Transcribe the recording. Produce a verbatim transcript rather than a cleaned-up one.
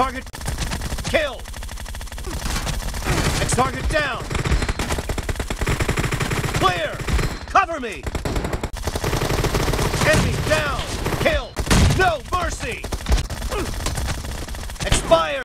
Target killed. Next target down. Clear. Cover me. Enemy down. Killed. No mercy. Expire.